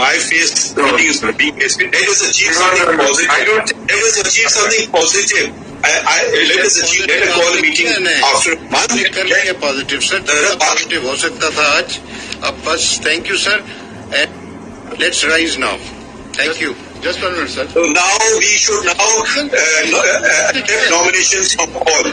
my face reduced, let us achieve something positive. I don't think, let us achieve something positive. Let us achieve, let us call a meeting after a month. Positive, sir. Positive हो सकता था आज. अब बस, thank you, sir. And let's rise now. Thank you. Just 1 minute, sir. So now we should now accept nominations from all.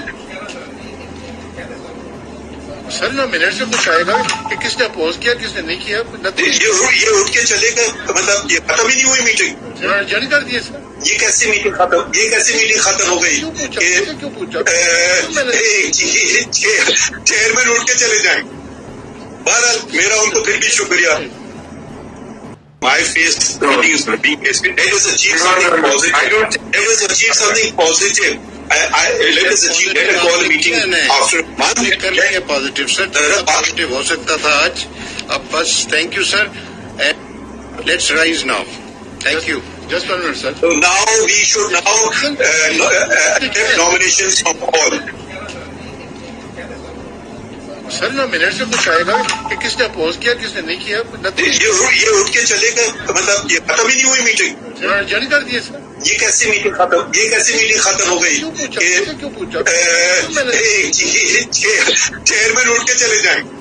Sir, ना minute से कुछ आएगा कि किसने अपोज किया किसने नहीं किया ये उठ के चलेगा मतलब ये खत्म ही नहीं हुई मीटिंग जारी कर दिए सर ये कैसी मीटिंग खत्म हो गई क्यों पूछा चेयरमैन उठ के चले जाएंगे बहरहाल मेरा उनको फिर भी शुक्रिया My face reduced. Let us achieve something positive. I don't think let us achieve something positive. Let us achieve. Let us call a meeting after a month. Positive, sir. Positive हो सकता था आज. अब बस, thank you, sir. And let's rise now. Thank you. Just 1 minute, sir. So now we should now accept nominations from all. Sir ना minute से कुछ आएगा कि किसने अपोज किया किसने नहीं किया ये उठ के चलेगा मतलब ये खत्म ही नहीं हुई मीटिंग जारी कर दिए सर ये कैसी मीटिंग खत्म हो गई क्यों पूछा चेयरमैन उठ के चले जाएंगे